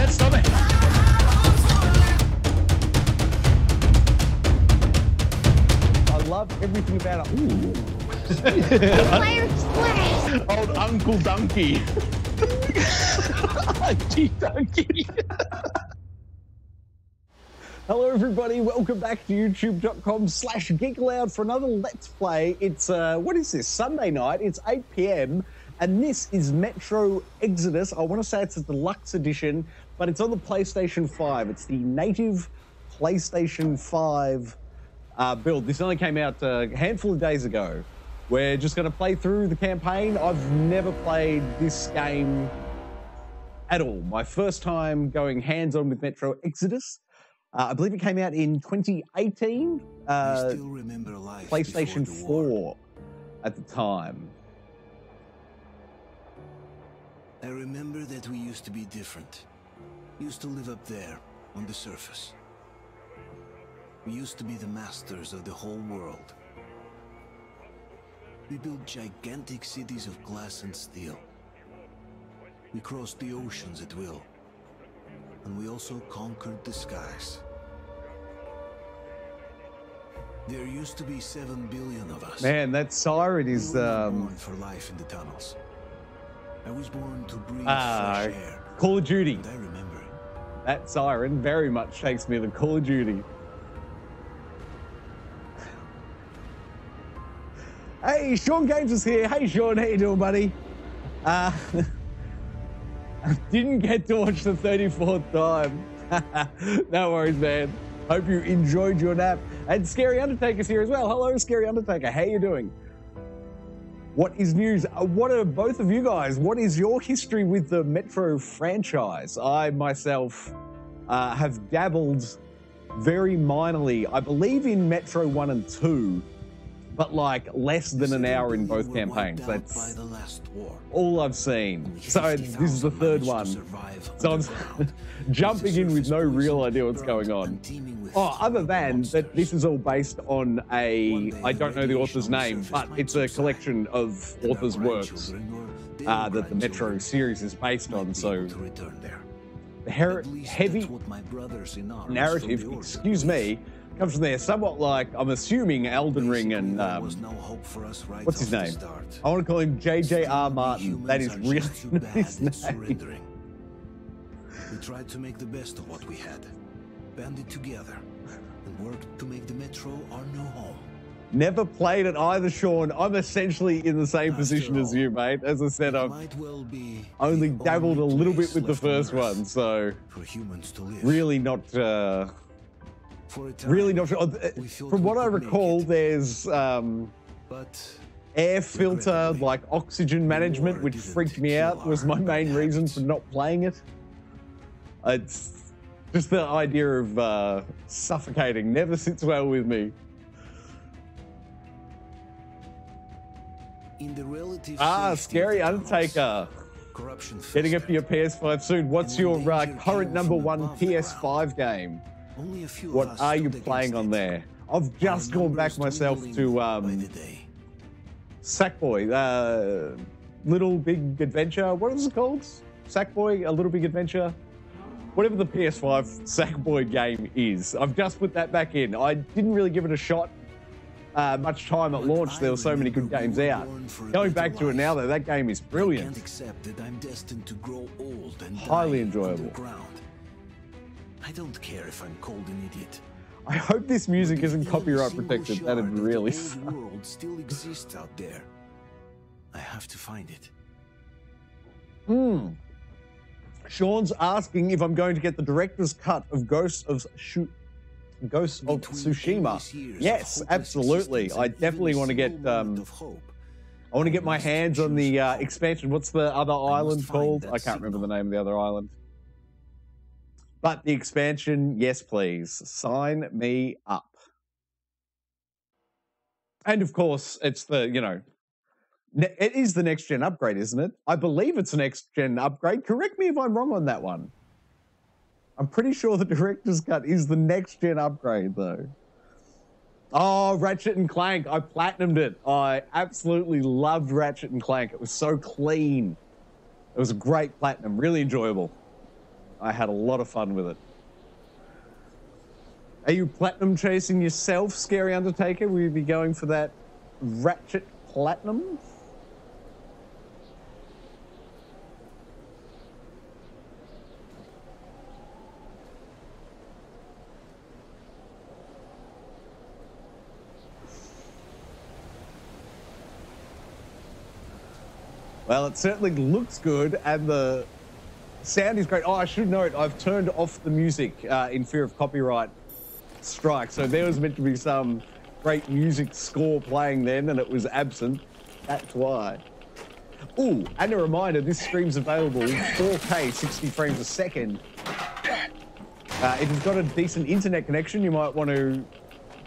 dead stomach. I love everything about it. Ooh. Old Uncle Donkey. Gee, Donkey. Hello everybody, welcome back to youtube.com/geekaloud for another Let's Play. It's, what is this, Sunday night, it's 8 PM, and this is Metro Exodus. I want to say it's a deluxe edition, but it's on the PlayStation 5. It's the native PlayStation 5 build. This only came out a handful of days ago. We're just going to play through the campaign. I've never played this game at all. My first time going hands-on with Metro Exodus. I believe it came out in 2018, PlayStation 4 at the time. I remember that we used to be different. Used to live up there, on the surface. We used to be the masters of the whole world. We built gigantic cities of glass and steel. We crossed the oceans at will. And we also conquered the skies. There used to be 7 billion of us. Man, that siren is born for life in the tunnels. I was born to breathe fresh air. Call of Duty. And I remember that siren very much takes me to Call of Duty. Hey, Sean Games is here. Hey, Sean, how you doing, buddy? I didn't get to watch the 34th time. No worries, man. Hope you enjoyed your nap. And Scary Undertaker's here as well. Hello, Scary Undertaker. How you doing? What is news? What are both of you guys? What is your history with the Metro franchise? I, myself, have dabbled very minorly. I believe in Metro 1 and 2, but like less than an hour in both campaigns. That's all I've seen. So this is the third one. So I'm jumping in with no real idea what's going on. Oh, other than that, this is all based on a, I don't know the author's name, but it's a collection of authors' works that the Metro series is based on. So the heavy narrative, excuse me, comes from there, somewhat like, I'm assuming, Elden Ring and what's his name? I want to call him J.J.R. Martin. That is really not his name. We tried to make the best of what we had, banded together, and worked to make the Metro our new home. Never played it either, Sean. I'm essentially in the same position as you, mate. As I said, I've only dabbled a little bit with the first one, so really not. Really not sure. From what I recall, there's air filter, like oxygen management, which freaked me out, was my main reason for not playing it. It's just the idea of suffocating never sits well with me. Ah, Scary Undertaker. Getting up to your PS5 soon. What's your current number one PS5 game? What are you playing on there? I've just gone back myself to Sackboy, Little Big Adventure. What is it called? Sackboy, A Little Big Adventure? Whatever the PS5 Sackboy game is. I've just put that back in. I didn't really give it a shot much time at launch. There were so many good games out. Going back to it now, though, that game is brilliant. Highly enjoyable. I don't care if I'm called an idiot. I hope this music isn't copyright protected. That'd be really sad. The world still exists out there. I have to find it. Sean's asking if I'm going to get the director's cut of Ghosts of Tsushima. Yes, absolutely. I definitely want to get. I want to get my hands on the expansion. What's the other island called? I can't remember the name of the other island. But the expansion, yes, please. Sign me up. And of course, it's the, you know, it is the next-gen upgrade, isn't it? I believe it's the next-gen upgrade. Correct me if I'm wrong on that one. I'm pretty sure the director's cut is the next-gen upgrade, though. Oh, Ratchet and Clank. I platinumed it. I absolutely loved Ratchet and Clank. It was so clean. It was a great platinum. Really enjoyable. I had a lot of fun with it. Are you platinum chasing yourself, Scary Undertaker? Will you be going for that ratchet platinum? Well, it certainly looks good, and the sound is great. Oh, I should note, I've turned off the music in fear of copyright strike. So there was meant to be some great music score playing then, and it was absent. That's why. Ooh, and a reminder, this stream's available 4K, 60 frames a second. If you've got a decent internet connection, you might want to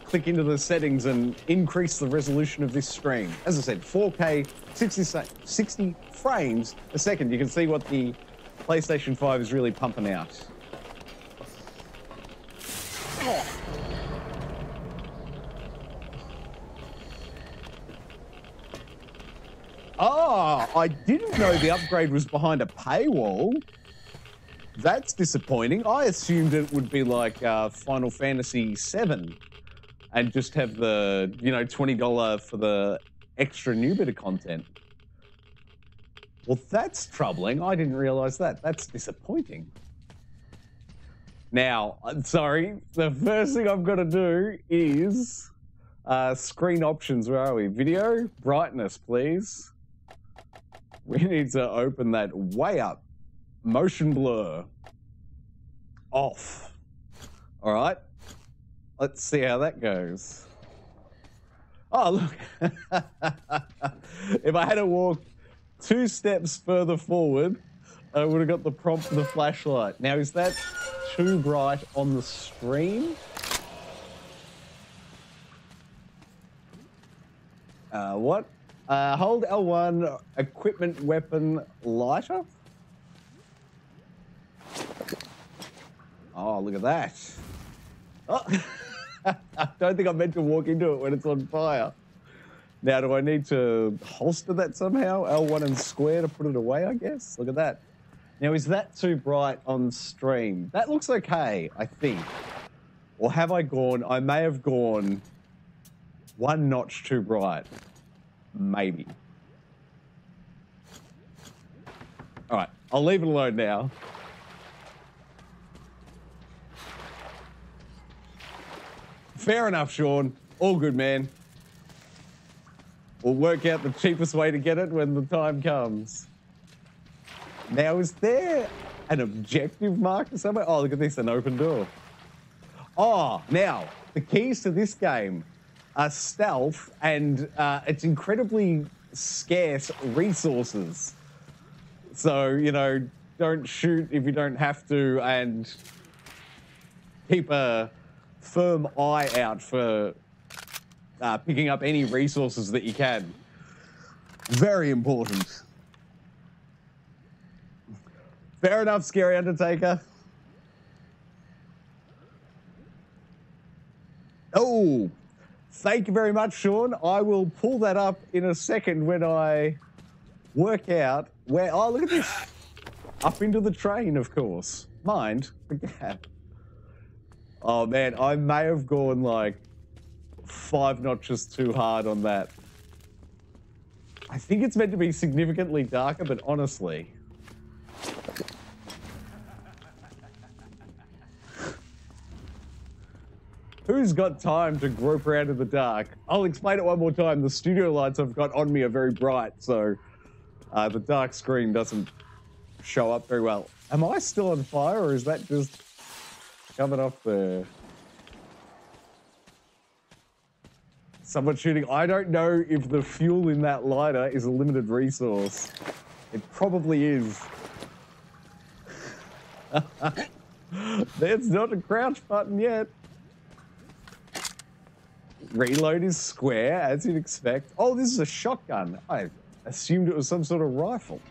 click into the settings and increase the resolution of this stream. As I said, 4K, 60 frames a second. You can see what the PlayStation 5 is really pumping out. Ah, I didn't know the upgrade was behind a paywall. That's disappointing. I assumed it would be like Final Fantasy VII. And just have the, you know, $20 for the extra new bit of content. Well, that's troubling. I didn't realize that. That's disappointing. Now, I'm sorry. The first thing I've got to do is screen options. Where are we? Video, brightness, please. We need to open that way up. Motion blur. Off. All right. Let's see how that goes. Oh, look. If I had to walk 2 steps further forward, I would have got the prompt for the flashlight. Now, is that too bright on the screen? What? Hold L1, equipment, weapon, lighter? Oh, look at that. Oh. I don't think I meant to walk into it when it's on fire. Now, do I need to holster that somehow? L1 and square to put it away, I guess. Look at that. Now, is that too bright on stream? That looks okay, I think. Or have I gone? I may have gone 1 notch too bright. Maybe. All right, I'll leave it alone now. Fair enough, Sean. All good, man. We'll work out the cheapest way to get it when the time comes. Now, is there an objective marker somewhere? Oh, look at this, an open door. Oh, now, the keys to this game are stealth and it's incredibly scarce resources. So, you know, don't shoot if you don't have to and keep a firm eye out for picking up any resources that you can. Very important. Fair enough, Scary Undertaker. Oh, thank you very much, Sean. I will pull that up in a second when I work out where... Oh, look at this. Up into the train, of course. Mind the gap. Oh man, I may have gone like 5 notches too hard on that. I think it's meant to be significantly darker, but honestly. Who's got time to grope around in the dark? I'll explain it one more time. The studio lights I've got on me are very bright, so the dark screen doesn't show up very well. Am I still on fire or is that just... coming off there. Someone shooting. I don't know if the fuel in that lighter is a limited resource. It probably is. There's not a crouch button yet. Reload is square, as you'd expect. Oh, this is a shotgun. I assumed it was some sort of rifle.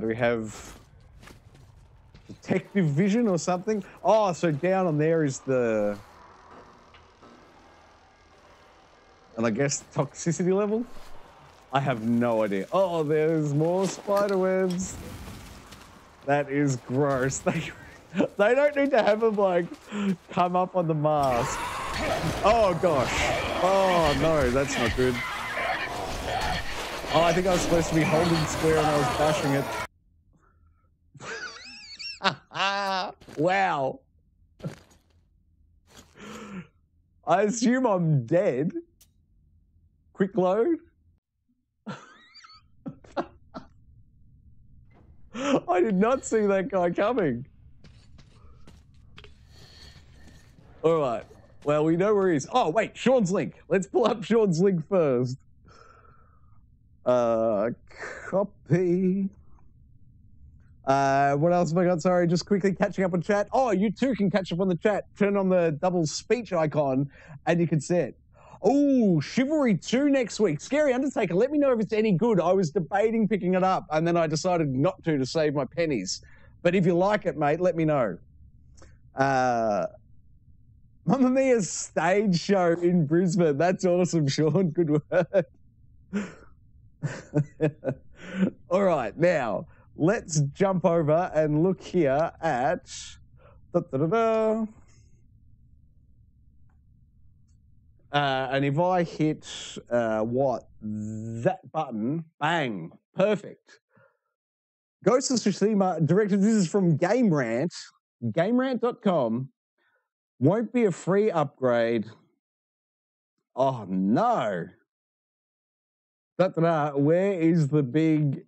Do we have... detective vision or something? Oh, so down on there is the... and I guess toxicity level? I have no idea. Oh, there's more spider webs. That is gross. They don't need to have them like come up on the mask. Oh gosh. Oh no, that's not good. Oh, I think I was supposed to be holding square and I was bashing it. Wow. I assume I'm dead. Quick load. I did not see that guy coming. All right. Well, we know where he is. Oh, wait, Sean's link. Let's pull up Sean's link first. Copy. What else have I got? Sorry, just quickly catching up on chat. Oh, you too can catch up on the chat. Turn on the double speech icon and you can see it. Oh, Chivalry 2 next week. Scary Undertaker, let me know if it's any good. I was debating picking it up, and then I decided not to save my pennies. But if you like it, mate, let me know. Mamma Mia's stage show in Brisbane. That's awesome, Sean. Good work. All right, now, let's jump over and look here at... Da-da-da-da. And if I hit that button, bang, perfect. Ghosts of Tsushima, directed, this is from Game Rant, GameRant.com. Won't be a free upgrade. Oh no. Da-da-da. Where is the big?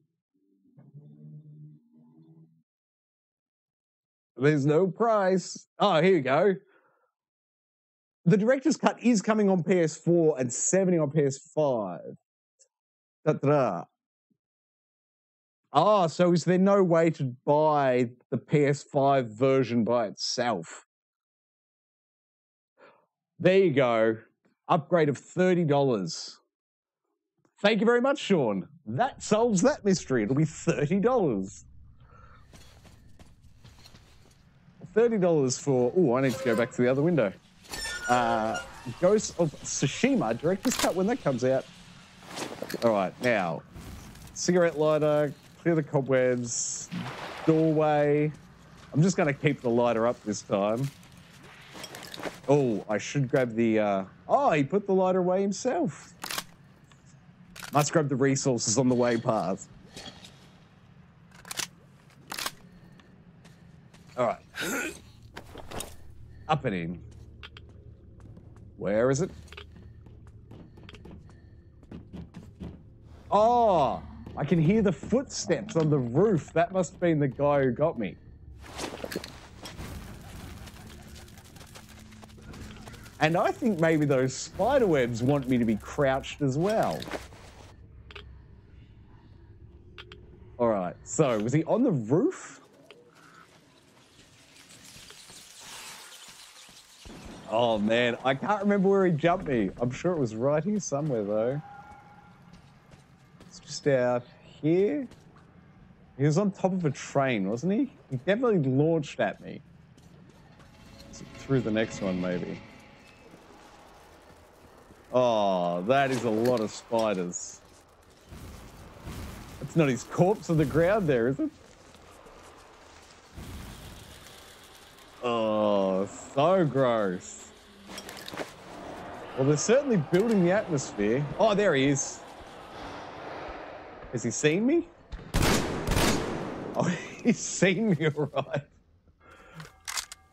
There's no price. Oh, here we go. The director's cut is coming on PS4 and 70 on PS5. Da-da-da. Ah, so is there no way to buy the PS5 version by itself? There you go. Upgrade of $30. Thank you very much, Sean. That solves that mystery. It'll be $30. $30 for... Oh, I need to go back to the other window. Ghosts of Tsushima, director's cut when that comes out. All right, now, cigarette lighter, clear the cobwebs, doorway. I'm just going to keep the lighter up this time. Oh, I should grab the... oh, he put the lighter away himself. Must grab the resources on the way path. All right. Up and in. Where is it? Oh, I can hear the footsteps on the roof. That must have been the guy who got me. And I think maybe those spiderwebs want me to be crouched as well. All right, so was he on the roof? Oh man, I can't remember where he jumped me. I'm sure it was right here somewhere though. It's just out here. He was on top of a train, wasn't he? He definitely launched at me. Is it through the next one maybe? Oh, that is a lot of spiders. It's not his corpse on the ground there, is it? Oh, so gross. Well, they're certainly building the atmosphere. Oh, there he is. Has he seen me? Oh, he's seen me, all right.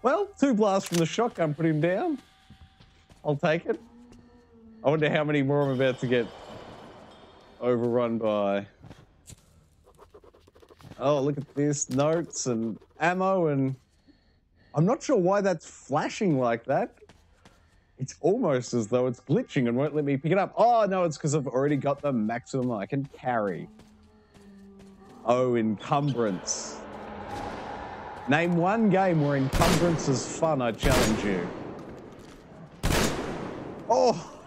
Well, 2 blasts from the shotgun put him down. I'll take it. I wonder how many more I'm about to get overrun by. Oh, look at this. Notes and ammo and... I'm not sure why that's flashing like that. It's almost as though it's glitching and won't let me pick it up. Oh, no, it's because I've already got the maximum I can carry. Oh, encumbrance. Name one game where encumbrance is fun, I challenge you. Oh,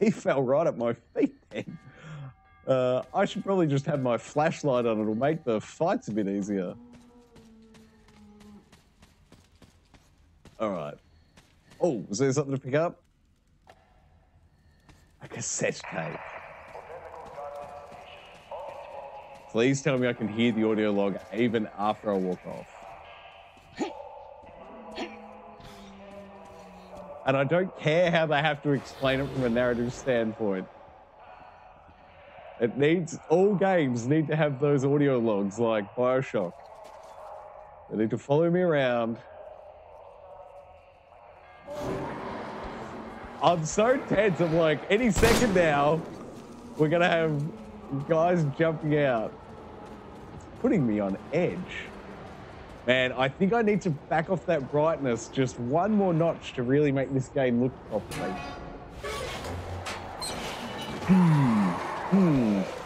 he fell right at my feet then. I should probably just have my flashlight on. It'll make the fights a bit easier. All right. Oh, was there something to pick up? I A cassette tape. Please tell me I can hear the audio log even after I walk off. And I don't care how they have to explain it from a narrative standpoint. It needs, all games need to have those audio logs like BioShock. They need to follow me around. I'm so tense, I'm like, any second now, we're gonna have guys jumping out. It's putting me on edge. Man, I think I need to back off that brightness just one more notch to really make this game look properly.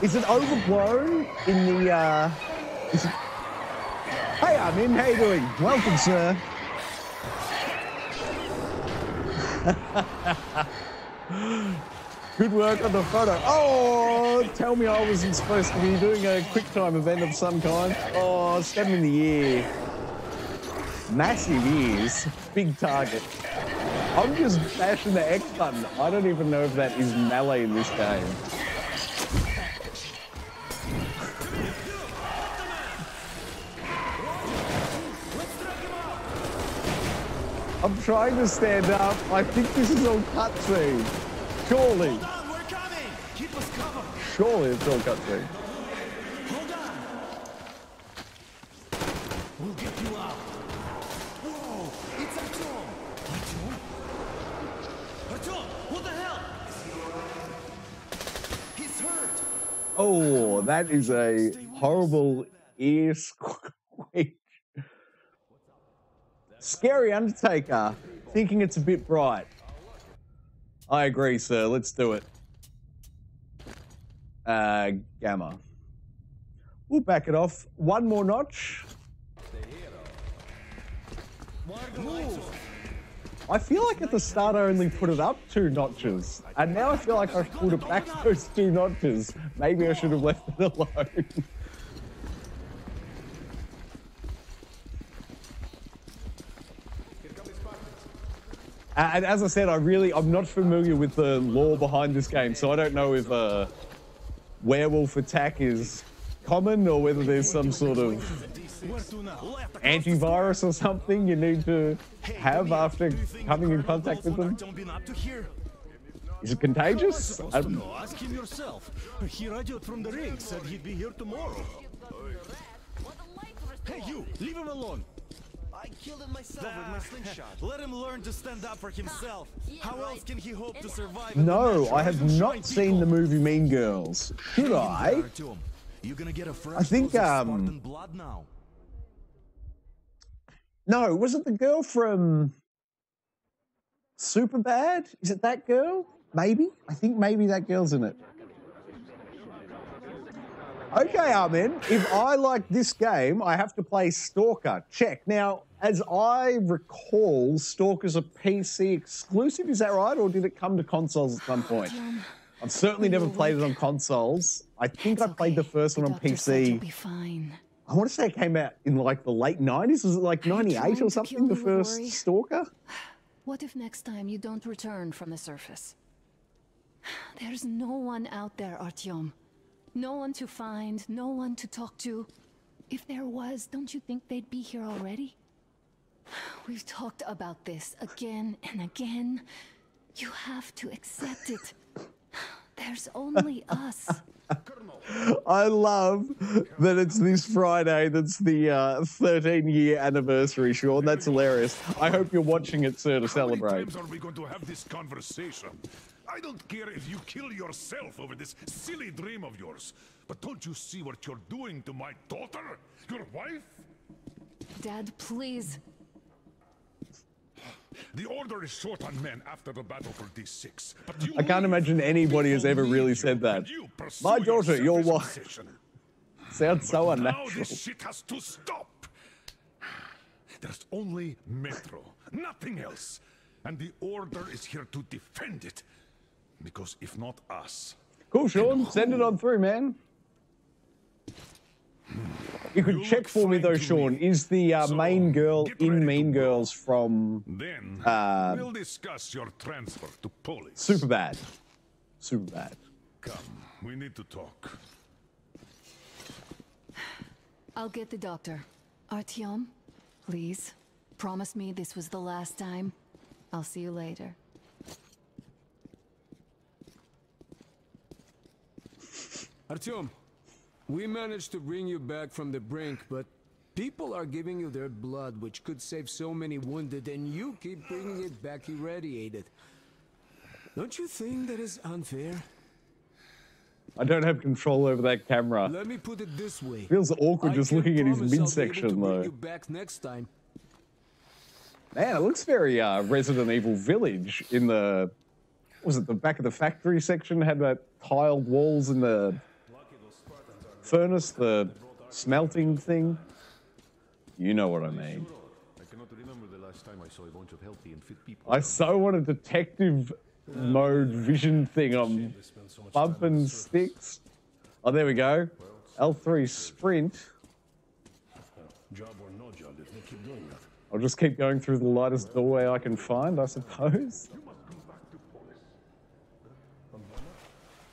Is it overblown in the, is it... Hey, I'm in, how you doing? Welcome, sir. Good work on the photo. Oh, tell me I wasn't supposed to be doing a quick time event of some kind. Oh, stab him in the ear. Massive ears, big target. I'm just bashing the X button. I don't even know if that is melee in this game. I'm trying to stand up. I think this is all cutscene. Surely. Hold on, we're coming. Keep us covered. Surely it's all cutscene. Hold on. We'll get you out. Whoa, it's Artyom. Artyom, what the hell? He's hurt. Oh, that is a horrible ear squeak. Scary Undertaker, thinking it's a bit bright. I agree, sir. Let's do it. Gamma. We'll back it off. One more notch. Ooh. I feel like at the start I only put it up 2 notches. And now I feel like I've pulled it back those 2 notches. Maybe I should have left it alone. And as I said, I'm not familiar with the lore behind this game, so I don't know if werewolf attack is common or whether there's some sort of antivirus or something you need to have after coming in contact with them. Is it contagious? Ask him yourself. He radioed from the ring, said he'd be here tomorrow. Hey, you, leave him alone. I killed him myself with my slingshot. Let him learn to stand up for himself. How else can he hope to survive? No, I have not seen the movie Mean Girls. Should I? I think, no, was it the girl from Superbad? Is it that girl? Maybe? I think maybe that girl's in it. Okay, Armin, if I like this game, I have to play Stalker. Check. Now, as I recall, Stalker's a PC exclusive, is that right? Or did it come to consoles at some point? I've certainly never played it on consoles. I think I played the first one on PC. I want to say it came out in like the late 90s. Was it like 98 or something, the first Stalker? What if next time you don't return from the surface? There's no one out there, Artyom. No one to find, no one to talk to. If there was, don't you think they'd be here already? We've talked about this again and again. You have to accept it. There's only us. I love that it's this Friday that's the 13-year anniversary, Sean. That's hilarious. I hope you're watching it, sir, to celebrate. How many times are we going to have this conversation? I don't care if you kill yourself over this silly dream of yours, but don't you see what you're doing to my daughter? Your wife? Dad, please. The order is short on men after the battle for D6. But I can't imagine anybody has ever really said that. My daughter, your wife. Sounds so unnatural. Now this shit has to stop. There's only Metro, nothing else. And the order is here to defend it. Because if not us... Cool, Sean. Send it on through, man. You could check for me, though, Sean. Is the main girl in Mean Girls from... Then we'll discuss your transfer to police. Superbad. Superbad. Come, we need to talk. I'll get the doctor. Artyom, please, promise me this was the last time. I'll see you later. Artyom, we managed to bring you back from the brink, but people are giving you their blood, which could save so many wounded, and you keep bringing it back irradiated. Don't you think that is unfair? I don't have control over that camera. Let me put it this way. Feels awkward just looking at his midsection, though. Back next time. Man, it looks very Resident Evil Village in the... Was it the back of the factory section? Had that tiled walls in the furnace, the smelting thing. You know what I mean. I cannot remember the last time I saw a bunch of healthy and fit people. I so want a detective mode vision thing on bumping sticks. Oh, there we go. L3 sprint. I'll just keep going through the lightest doorway I can find, I suppose.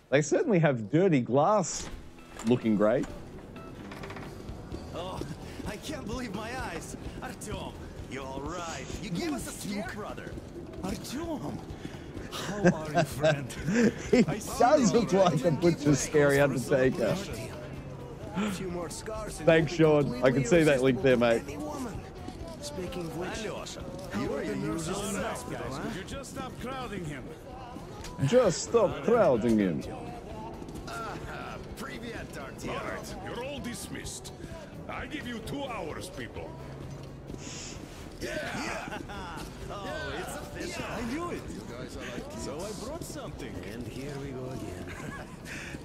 They certainly have dirty glass looking great. Oh, I can't believe my eyes. Artyom, you're all right. You gave us a scare, brother. Artyom. How are you, friend? He does look like a butcher's scary undertaker. Thanks, Sean. I can see that link there, mate. Speaking of which, you just stop crowding him. Just stop crowding him. Alright, you're all dismissed. I give you 2 hours, people. Yeah. Oh, it's official. Yeah. I knew it. You guys are like kids. So I brought something. And here we go again.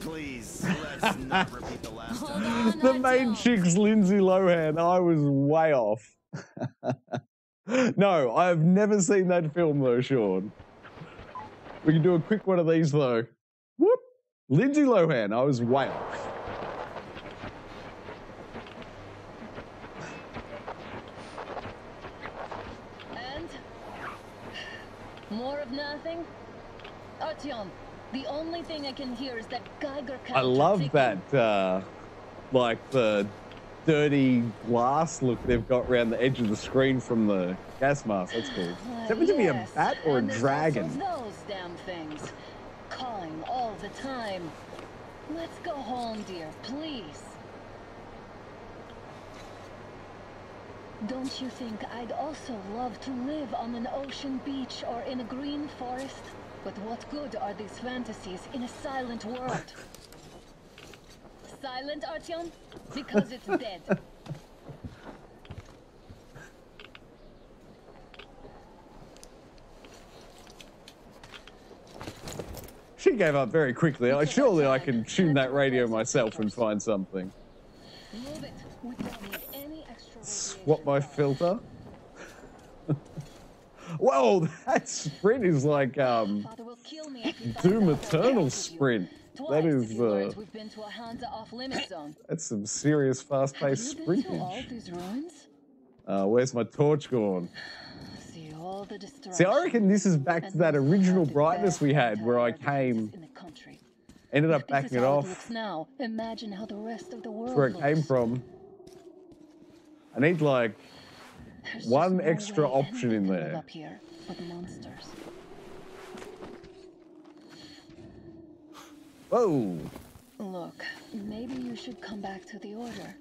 Please, let's not repeat the last time. The main chick's Lindsay Lohan. I was way off. No, I've never seen that film though, Sean. We can do a quick one of these though. Whoop. Lindsay Lohan. I was way off. More of nothing? Artyom, the only thing I can hear is that Geiger counter. I love that, like the dirty glass look they've got around the edge of the screen from the gas mask. That's cool. Does that mean to be a bat or a dragon? Those damn things. Calling all the time. Let's go home, dear, please. Don't you think I'd also love to live on an ocean beach or in a green forest? But what good are these fantasies in a silent world? Silent, Artyom? Because it's dead. She gave up very quickly. Like, surely I can tune that radio myself and find something. Move it. We don't need any extra radio. What, my filter? Whoa, that sprint is like Doom Eternal sprint. That is that's some serious fast-paced sprintage. Where's my torch gone? See, I reckon this is back to that original brightness we had, where I came, ended up backing it off. Now, imagine how the rest of the world where it came from. I need like one extra option in there. Up here with monsters. Whoa! Look, maybe you should come back to the order.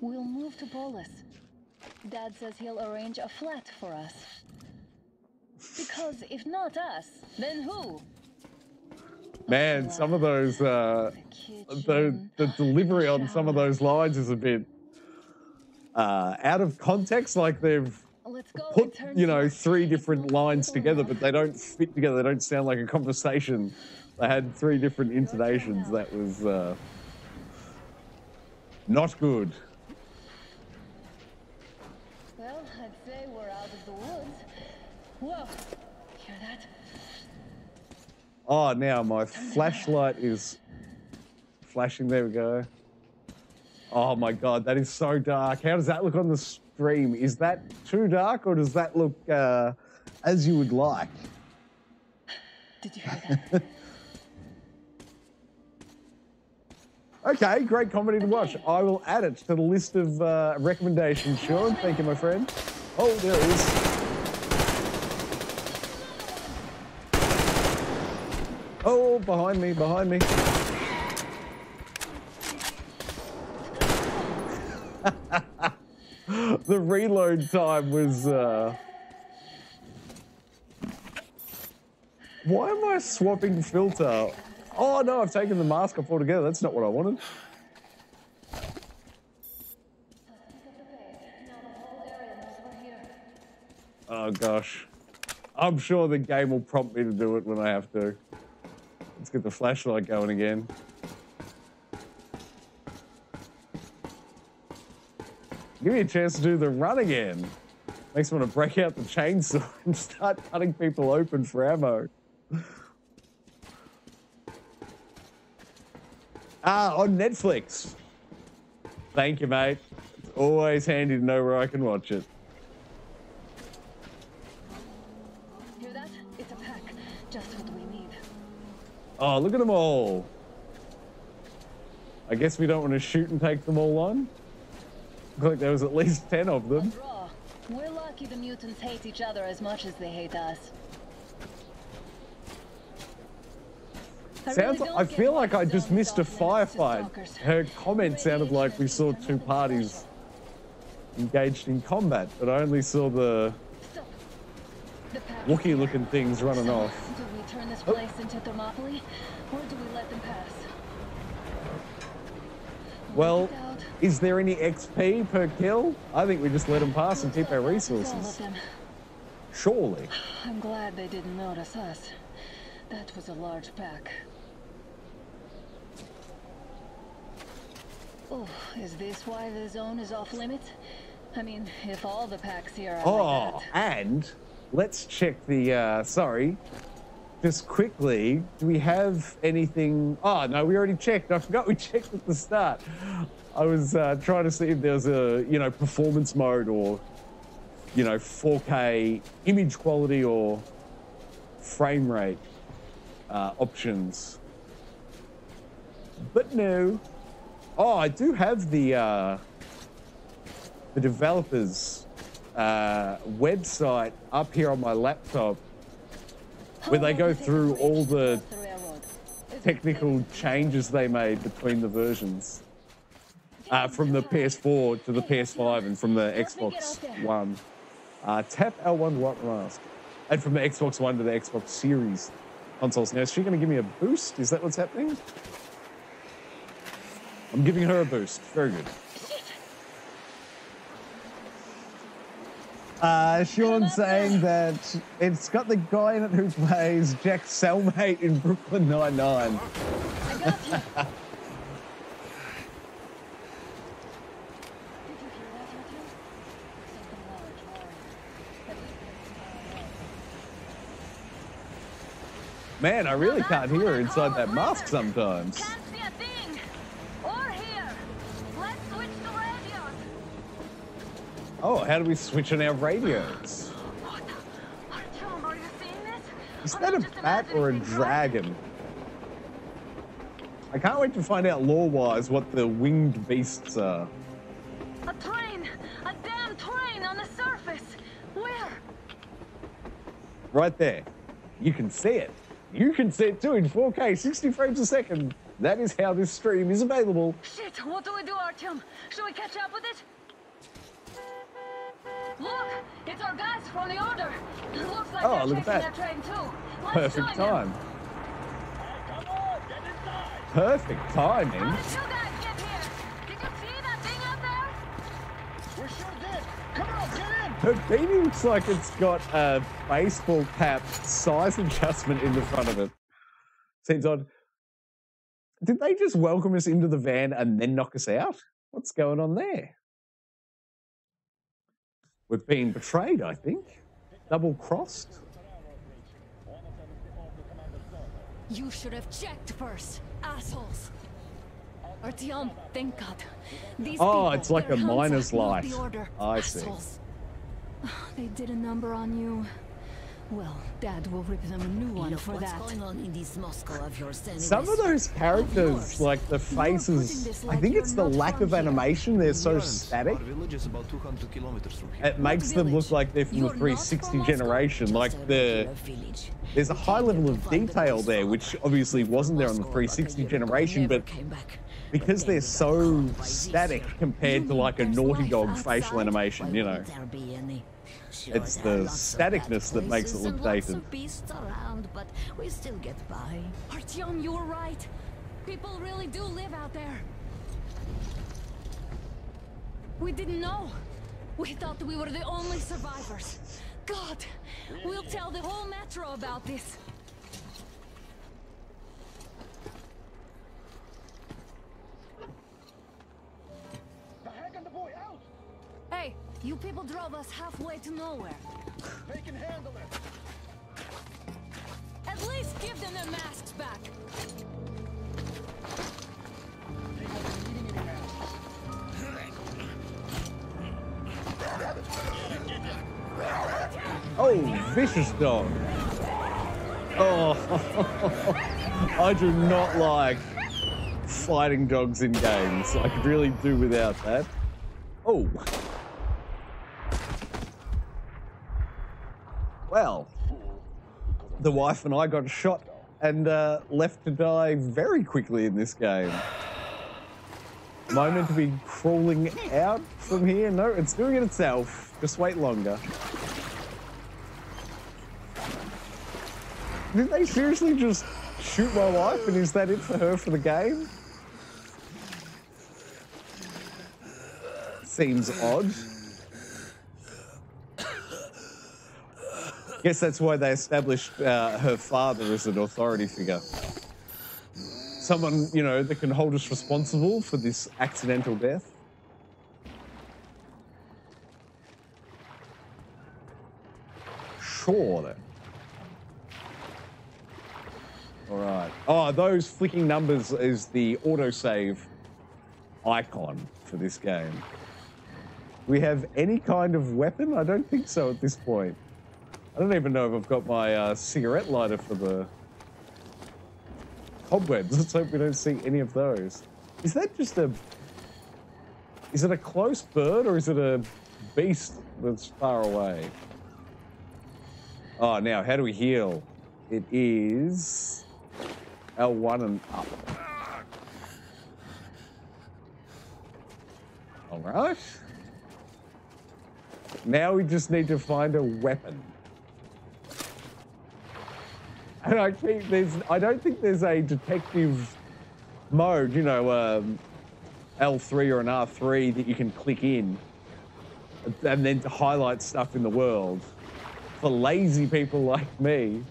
We'll move to Polis. Dad says he'll arrange a flat for us. Because if not us, then who? Man, some of those the delivery on some of those lines is a bit out of context, like they've put, you know, 3 different lines together, but they don't fit together, they don't sound like a conversation. They had 3 different intonations. That was not good. Well, I'd say we're out of the woods. Whoa, hear that? Oh, now my flashlight is flashing. There we go. Oh my god, that is so dark. How does that look on the stream? Is that too dark, or does that look as you would like? Did you hear that? Okay, great comedy to watch. I will add it to the list of recommendations, Sean. Thank you, my friend. Oh, there it is. Oh, behind me, behind me. The reload time was... Why am I swapping filter? Oh no, I've taken the mask off altogether. That's not what I wanted. Oh gosh. I'm sure the game will prompt me to do it when I have to. Let's get the flashlight going again. Give me a chance to do the run again. Makes me want to break out the chainsaw and start cutting people open for ammo. Ah, on Netflix. Thank you, mate. It's always handy to know where I can watch it. Hear that? It's a pack. Just what we need. Oh, look at them all. I guess we don't want to shoot and take them all on. Looked like there was at least 10 of them. We're lucky the mutants hate each other as much as they hate us. Sounds. I feel like I just missed a firefight. Her comment sounded like we saw two parties engaged in combat, but I only saw the Wookiee-looking things running off. Do we turn this place into Thermopylae, or do we let them pass? Well, is there any XP per kill? I think we just let them pass and keep our resources. Surely. I'm glad they didn't notice us. That was a large pack. Oh, is this why the zone is off limits? I mean, if all the packs here are like that. And let's check the, sorry, just quickly, do we have anything? Oh, no, we already checked. I forgot we checked at the start. I was trying to see if there was a, you know, performance mode or, you know, 4K image quality or frame rate. Options, but no. Oh, I do have the developers website up here on my laptop, where they go through all the technical changes they made between the versions, from the PS4 to the PS5 and from the Xbox One. Tap L1 to unlock mask, and from the Xbox One to the Xbox Series consoles. Now, is she going to give me a boost? Is that what's happening? I'm giving her a boost. Very good. Sean's saying that it's got the guy in it who plays Jack's cellmate in Brooklyn Nine-Nine. Man, I really can't hear her inside that mask sometimes. Can't see a thing. Or hear. Let's switch the radios. Oh, how do we switch on our radios? What? Artyom, are you seeing this? Is that a bat or a dragon? I can't wait to find out lore-wise what the winged beasts are. A train! A damn train on the surface! Where? Right there. You can see it. You can see it too in 4K, 60 frames a second. That is how this stream is available. Shit, what do we do, Artyom? Should we catch up with it? Look, it's our guys from the Order. It looks like they're chasing that train too. Let's perfect time. Come on, get inside. Perfect timing. How did you guys get here? Did you see that thing out there? We sure did. Come on, get in. Her baby looks like it's got a baseball cap size adjustment in the front of it. Seems odd. Did they just welcome us into the van and then knock us out? What's going on there? We've been betrayed, I think. Double crossed. You should have checked first, assholes. Artyom, thank God. These people, it's like a miner's life. I see. Assholes. They did a number on you. Well, Dad will rip them a new one. Look, for what's that going on in this Moscow of yours. Some of those characters, like the faces, I think it's the lack of animation. They're so static. It makes them look like they're from the 360 generation. Like there's a high level of detail there, which obviously wasn't there on the 360 generation, but because they're so static compared to like a Naughty Dog facial animation, you know. It's the staticness that makes it look dated. But we still get by. Artyom, you're right. People really do live out there. We didn't know. We thought we were the only survivors. God, we'll tell the whole Metro about this. The heck and the boy out! Hey! You people drove us halfway to nowhere. They can handle it. At least give them their masks back. They haven't been eating any masks. Oh, vicious dog. Oh, I do not like fighting dogs in games. I could really do without that. Oh. Well, the wife and I got shot and left to die very quickly in this game. Am I meant to be crawling out from here? No, it's doing it itself. Just wait longer. Did they seriously just shoot my wife and is that it for her for the game? Seems odd. I guess that's why they established her father as an authority figure. Someone, you know, that can hold us responsible for this accidental death. Sure then. All right. Oh, those flicking numbers is the autosave icon for this game. Do we have any kind of weapon? I don't think so at this point. I don't even know if I've got my cigarette lighter for the cobwebs. Let's hope we don't see any of those. Is that just a... Is it a close bird or is it a beast that's far away? Oh, now, how do we heal? It is L1 and up. All right. Now we just need to find a weapon. And I don't think there's a detective mode, you know, L3 or an R3 that you can click in and then highlight stuff in the world. For lazy people like me,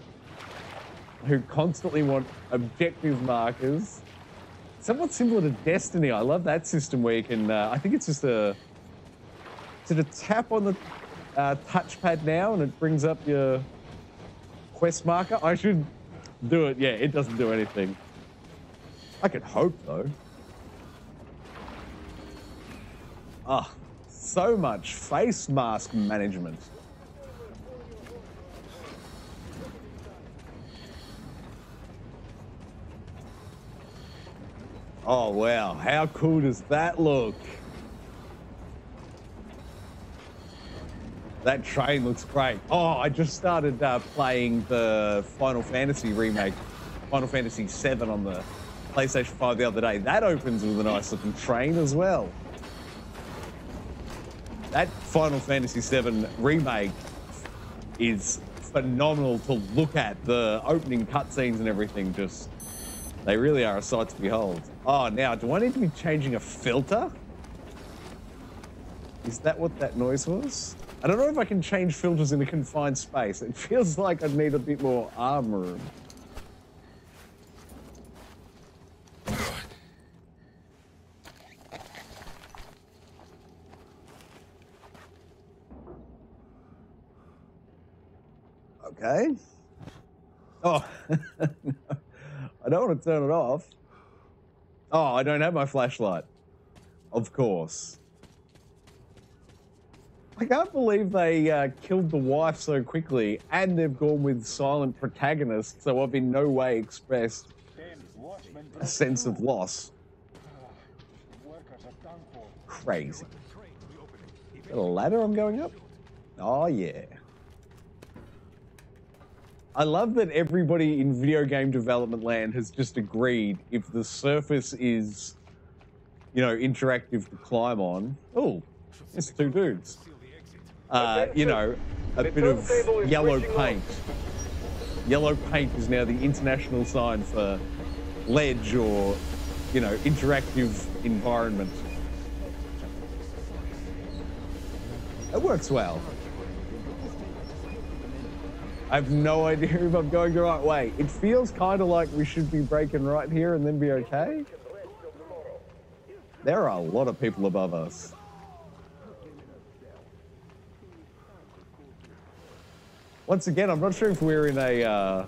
who constantly want objective markers, somewhat similar to Destiny. I love that system where you can, I think it's just a sort of tap on the touchpad now and it brings up your quest marker. I should do it. Yeah, it doesn't do anything. I could hope though. Ah, so much face mask management. Oh wow, how cool does that look? That train looks great. Oh, I just started playing the Final Fantasy remake, Final Fantasy VII on the PlayStation 5 the other day. That opens with a nice looking train as well. That Final Fantasy VII remake is phenomenal to look at. The opening cutscenes and everything, just, they really are a sight to behold. Oh, now, do I need to be changing a filter? Is that what that noise was? I don't know if I can change filters in a confined space. It feels like I need a bit more arm room. Okay. Oh, no. I don't want to turn it off. Oh, I don't have my flashlight. Of course. I can't believe they killed the wife so quickly, and they've gone with silent protagonists, so I've in no way expressed a sense of loss. Crazy. Is that a ladder I'm going up? Oh, yeah. I love that everybody in video game development land has just agreed if the surface is, you know, interactive to climb on. Oh, it's two dudes. You know, a bit of yellow paint. Yellow paint is now the international sign for ledge or, you know, interactive environment. It works well. I have no idea if I'm going the right way. It feels kind of like we should be breaking right here and then be okay. There are a lot of people above us. Once again, I'm not sure if we're in a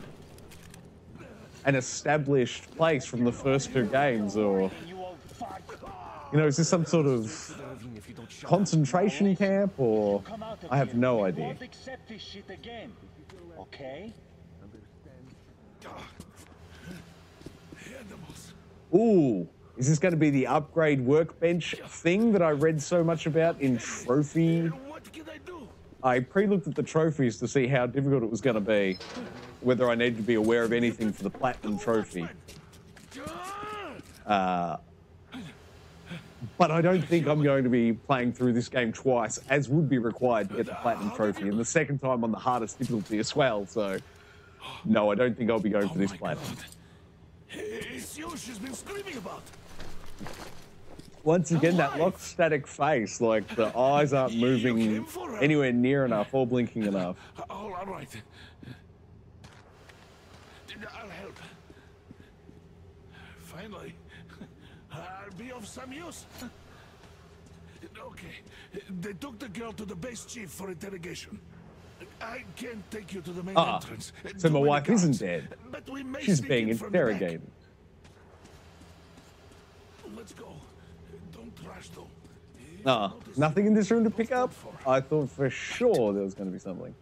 an established place from the first two games, or, you know, is this some sort of concentration camp, or I have no idea. Okay. Ooh, is this going to be the upgrade workbench thing that I read so much about in Trophy? I pre-looked at the trophies to see how difficult it was going to be, whether I needed to be aware of anything for the Platinum Trophy. But I don't think I'm going to be playing through this game twice, as would be required to get the Platinum Trophy, and the second time on the hardest difficulty as well, so... No, I don't think I'll be going for this Platinum. She's been screaming about. Once again, that locked static face, like the eyes aren't moving anywhere near enough or blinking enough. All right. I'll help. Finally. I'll be of some use. Okay. They took the girl to the base chief for interrogation. I can't take you to the main entrance. So my wife isn't dead. But we may She's being interrogated. Let's go. Don't rush though. Nothing in this room to pick up? I thought for sure there was going to be something.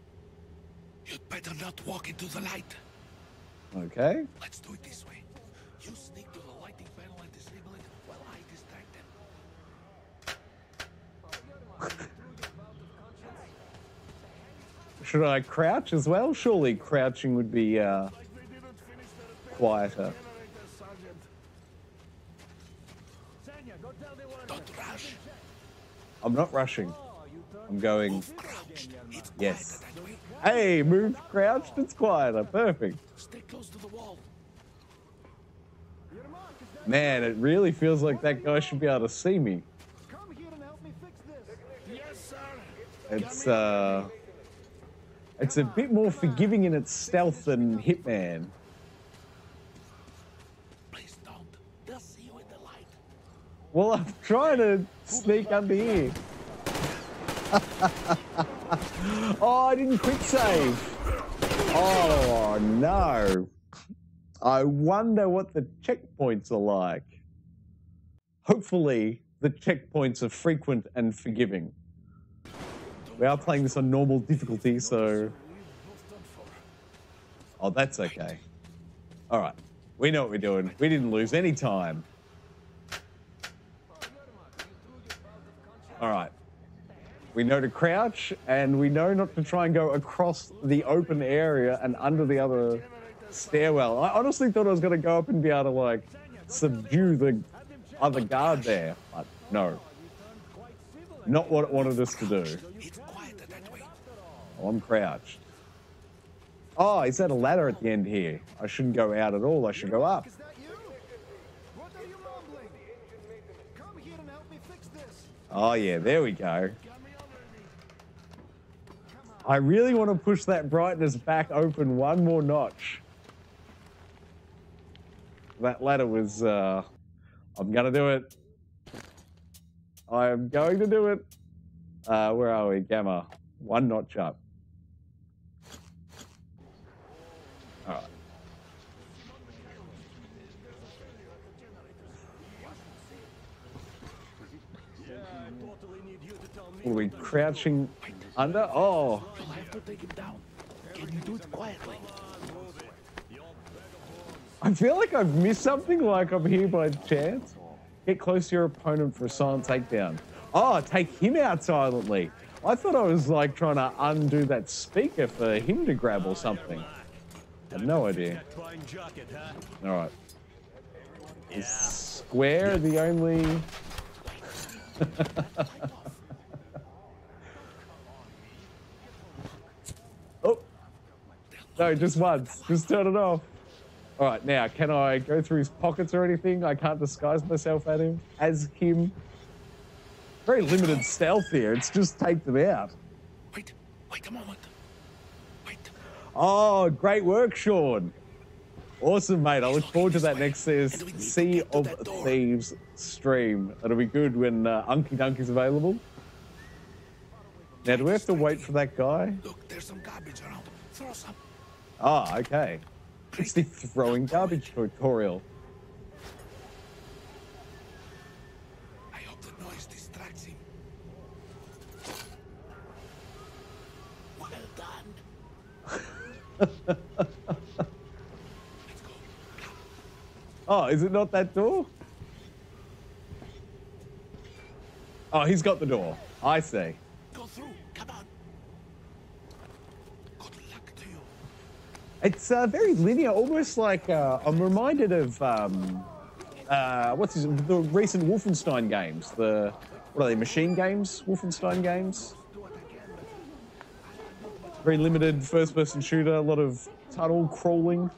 You'd better not walk into the light. Okay. Let's do it this way. You sneak to the lighting panel and disable it while I distract them. Should I crouch as well? Surely crouching would be quieter. I'm not rushing. I'm going. Yes. Hey, move crouched. It's quieter. Perfect. Man, it really feels like that guy should be able to see me. It's a bit more forgiving in its stealth than Hitman. Well, I'm trying to sneak under here. Oh, I didn't quick save. Oh, no. I wonder what the checkpoints are like. Hopefully, the checkpoints are frequent and forgiving. We are playing this on normal difficulty, so... Oh, that's okay. All right. We know what we're doing. We didn't lose any time. All right, we know to crouch, and we know not to try and go across the open area and under the other stairwell. I honestly thought I was going to go up and be able to, like, subdue the other guard there, but no. Not what it wanted us to do. Oh, I'm crouched. Oh, is that a ladder at the end here? I shouldn't go out at all, I should go up. Oh yeah, there we go. I really want to push that brightness back open one more notch. That ladder was, I'm gonna do it. I'm going to do it. Where are we, Gamma? One notch up. All right. What are we crouching under? Oh, you'll have to take him down. Can you do it quietly? I feel like I've missed something, like I'm here by chance. Get close to your opponent for a silent takedown. Oh, take him out silently. I thought I was like trying to undo that speaker for him to grab or something. I had no idea. All right. Is square the only? Oh, no, just once. Just turn it off. All right, now, can I go through his pockets or anything? I can't disguise myself at him, as him. Very limited stealth here. It's just take them out. Wait, wait a moment. Wait. Oh, great work, Sean. Awesome, mate. I look forward to that next Sea of Thieves stream. It'll be good when Unky Dunky's available. Now, do we have to wait for that guy? Look, there's some garbage around. Throw some. Ah, okay. It's the throwing garbage tutorial. I hope the noise distracts him. Well done. Oh, is it not that door? Oh, he's got the door. I see. Go through. Come on. Good luck to you. It's very linear, almost like I'm reminded of the recent Wolfenstein games. The what are they? Machine games? Wolfenstein games? Very limited first-person shooter. A lot of tunnel crawling.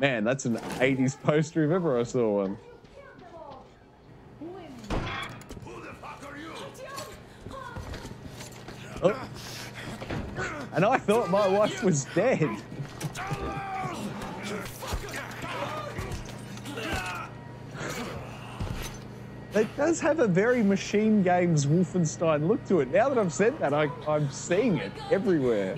Man, that's an 80s poster if ever I saw one. Who the fuck are you? Oh. And I thought my wife was dead. It does have a very Machine Games Wolfenstein look to it. Now that I've said that, I'm seeing it everywhere.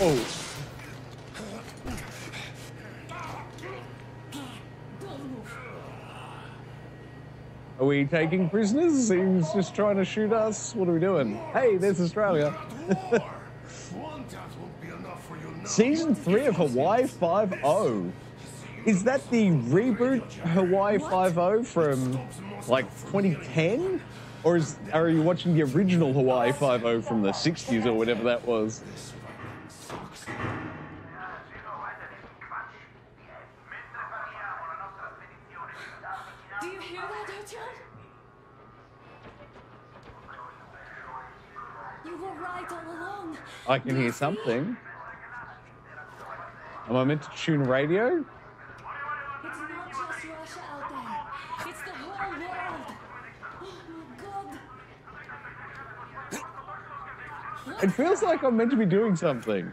Oh. Are we taking prisoners? He's just trying to shoot us. What are we doing? Hey, there's Australia. Season 3 of Hawaii Five-0. Is that the reboot Hawaii Five-0 from like 2010? Or are you watching the original Hawaii Five-0 from the 60s or whatever that was? Do you hear that, Ocean? You were right all along. I can hear something. Am I meant to tune radio? It's not just Russia out there. It's the whole world. It feels like I'm meant to be doing something.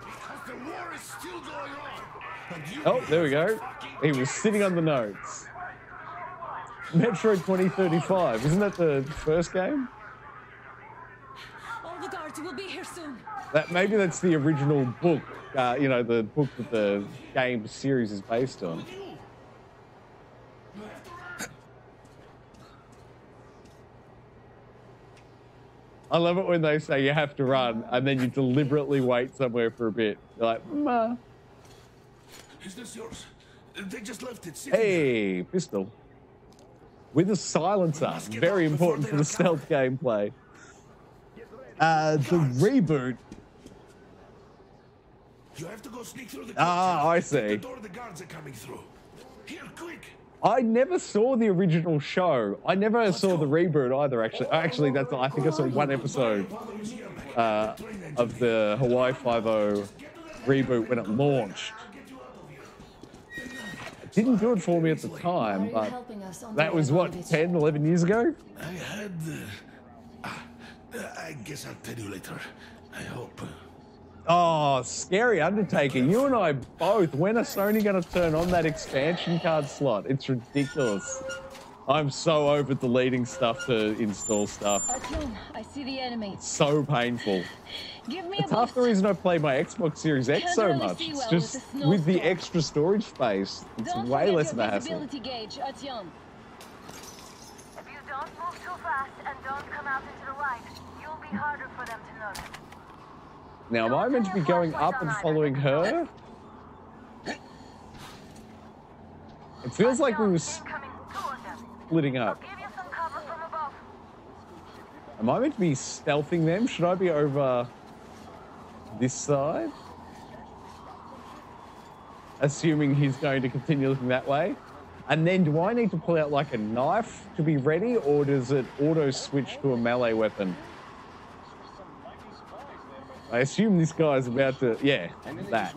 Because the war is still going on. Oh, there we go. He was sitting on the notes. Metro 2035. Isn't that the first game? All the guards will be here soon. That maybe that's the original book. You know, the book that the game series is based on. I love it when they say you have to run and then you deliberately wait somewhere for a bit. You're like, ma. Is this yours? They just left it sitting. Hey, pistol. With a silencer. Very important for the stealth gameplay. The reboot. You have to go sneak through the I see. The door the guards are coming through. Here, quick. I never saw the original show. I never saw the reboot either, actually. Actually, that's I think I saw one episode of the Hawaii Five-0 reboot when it launched. It didn't do it for me at the time, but that was, what, 10, 11 years ago? I had... I guess I'll tell you later, I hope. Oh, scary undertaking. You and I both. When are Sony going to turn on that expansion card slot? It's ridiculous. I'm so over deleting stuff to install stuff. Arcane, I see the enemy. It's so painful. Give me a half the reason I play my Xbox Series X so much. It's just with the extra storage space, it's way less of a hassle. If you don't move too fast and don't come out into the light, you'll be harder for them to notice. Now, am I meant to be going up and following her? It feels like we were splitting up. Am I meant to be stealthing them? Should I be over this side? Assuming he's going to continue looking that way. And then do I need to pull out like a knife to be ready, or does it auto switch to a melee weapon? I assume this guy's about to, yeah, that.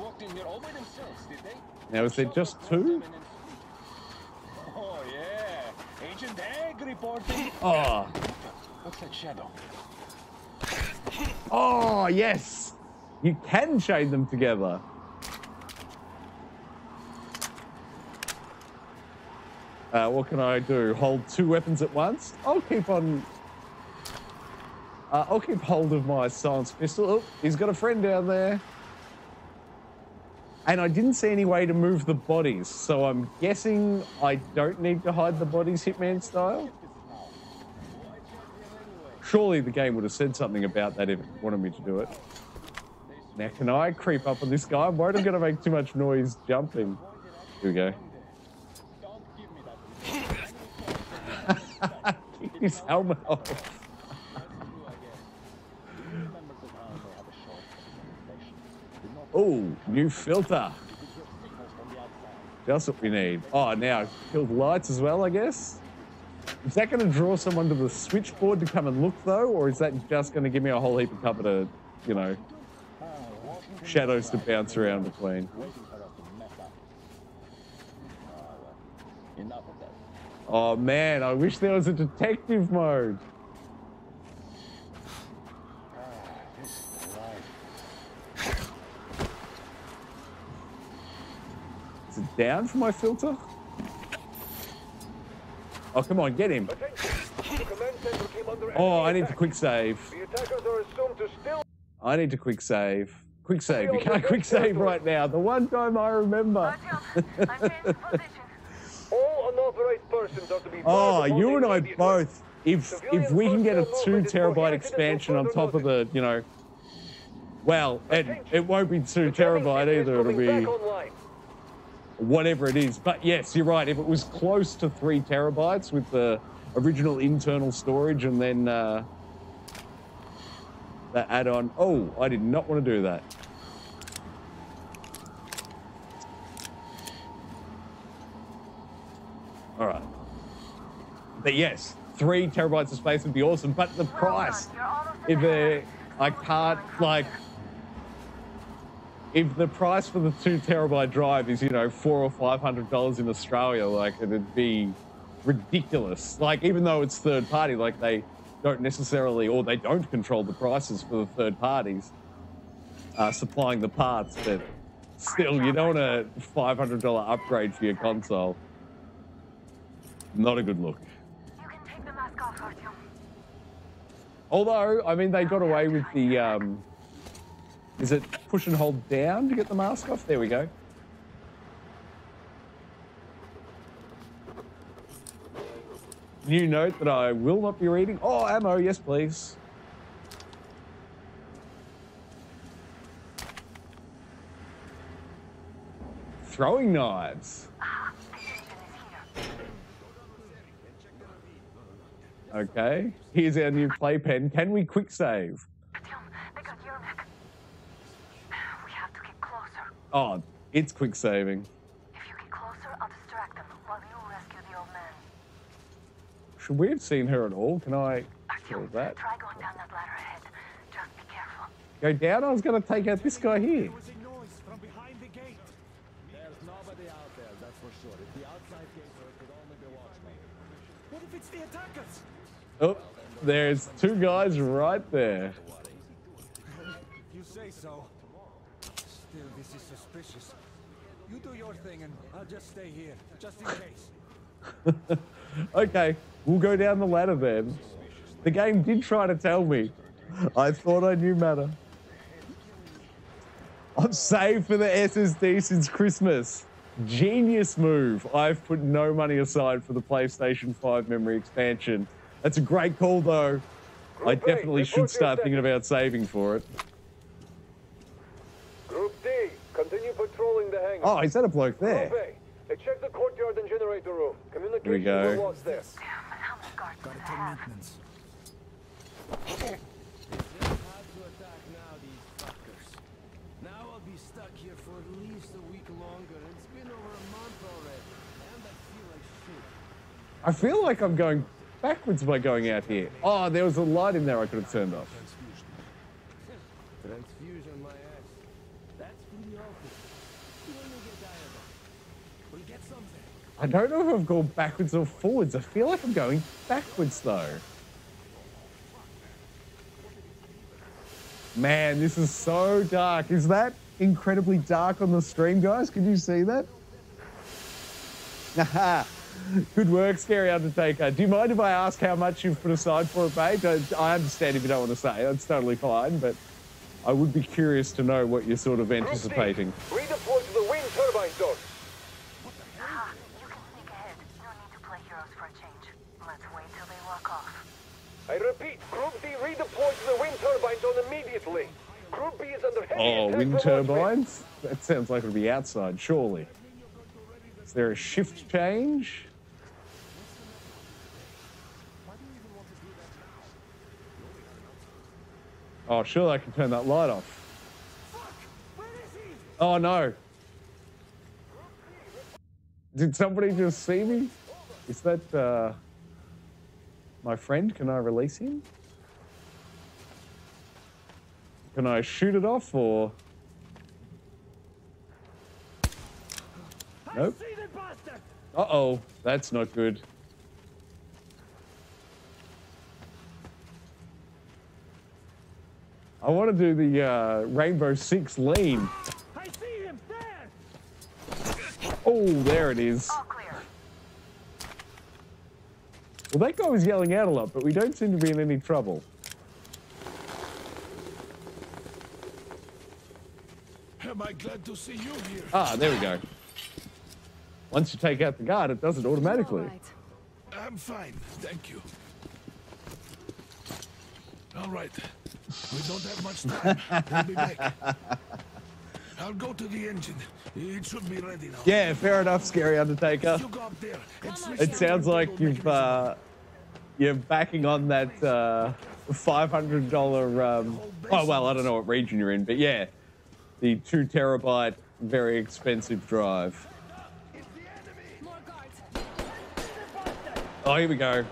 Now, is there just two? Oh, yeah. Agent Egg reporting. Oh. Looks like Shadow. Oh, yes. You can chain them together. What can I do? Hold two weapons at once? I'll keep on... I'll keep hold of my silenced pistol. Oh, he's got a friend down there. And I didn't see any way to move the bodies, so I'm guessing I don't need to hide the bodies Hitman style. Surely the game would have said something about that if it wanted me to do it. Now, can I creep up on this guy? I'm worried I'm going to make too much noise jumping. Here we go. Kick his helmet off. Oh, new filter. That's what we need. Oh, now killed lights as well, I guess. Is that going to draw someone to the switchboard to come and look, though? Or is that just going to give me a whole heap of cover to, you know, shadows to bounce around between? Oh, man, I wish there was a detective mode. Down for my filter? Oh, come on, get him. Oh, I need to quick save. I need to quick save. Quick save. You can't quick save right now. The one time I remember. Oh, you and I both. If we can get a 2 terabyte expansion on top of the, you know. Well, it won't be 2 terabyte either. It'll be whatever it is, but yes, you're right. If it was close to 3 terabytes with the original internal storage and then that add-on. Oh, I did not want to do that. All right, but yes, 3 terabytes of space would be awesome, but the price, if I can't, like, if the price for the 2 terabyte drive is, you know, $400 or $500 in Australia, like, it'd be ridiculous. Like, even though it's third party, like, they don't necessarily, or they don't control the prices for the third parties supplying the parts, but still, you don't want a $500 upgrade for your console. Not a good look. You can take the mask off, Artyom. Although, I mean, they got away with the... Is it push and hold down to get the mask off? There we go. New note that I will not be reading. Oh, ammo, yes, please. Throwing knives. Okay, here's our new playpen. Can we quick save? Oh, it's quick saving. If you get closer, I'll distract them while you rescue the old man. Should we have seen her at all? Can I kill that? Try going down that ladder ahead. Just be careful. Go down? I was going to take out this guy here. There was a noise from behind the gate. There's nobody out there, that's for sure. If the outside gate could only be watched by you. What if it's the attackers? Oh, there's two guys right there. You say so. This is suspicious. You do your thing and I'll just stay here, just in case. Okay, we'll go down the ladder then. The game did try to tell me. I thought I knew better. I've saved for the SSD since Christmas. Genius move. I've put no money aside for the PlayStation 5 memory expansion. That's a great call though. I definitely should start thinking about saving for it. Group D, continue patrolling the hangar. Oh, is that a bloke there? Check the courtyard and generator room. Communication with what's there. Now I'll be stuck here for at least a week longer. It's been over a month already, and I feel like shit. I feel like I'm going backwards by going out here. Oh, there was a light in there I could have turned off. Transfusion, my ass. That's from the office. We'll get something. I don't know if I've gone backwards or forwards. I feel like I'm going backwards though. Man, this is so dark. Is that incredibly dark on the stream, guys? Can you see that? Haha. Good work, Scary Undertaker. Do you mind if I ask how much you've put aside for it, mate? I understand if you don't want to say. That's totally fine, but I would be curious to know what you're sort of anticipating. Redeploy to the wind turbine dock. You can sneak ahead. No need to play heroes for a change. Let's wait till they walk off. I repeat, Group D redeployed to the wind turbines on immediately. Group B is under heavy attack. Oh, wind turbines? That sounds like it'll be outside, surely. Is there a shift change? Oh, surely I can turn that light off. Oh, no. Did somebody just see me? Is that, my friend, can I release him? Can I shoot it off or? Nope. Uh-oh, that's not good. I want to do the Rainbow Six lean. I see him there. Oh, there it is. Well, that guy was yelling out a lot, but we don't seem to be in any trouble. Am I glad to see you here? Ah, there we go. Once you take out the guard, it does it automatically. All right. I'm fine, thank you. All right, we don't have much time. We'll be back. I'll go to the engine. It should be ready now. Yeah, fair enough, Scary Undertaker. It sounds like you're backing on that $500. Oh well, I don't know what region you're in, but yeah, the 2 terabyte, very expensive drive. Oh, here we go.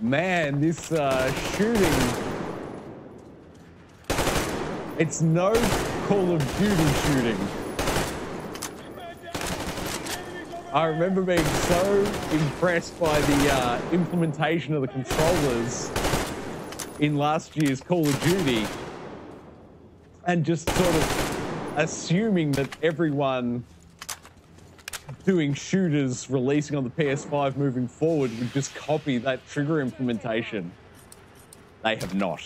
Man, this shooting, it's no Call of Duty shooting. I remember being so impressed by the implementation of the controllers in last year's Call of Duty and just sort of assuming that everyone doing shooters releasing on the PS5 moving forward would just copy that trigger implementation. They have not.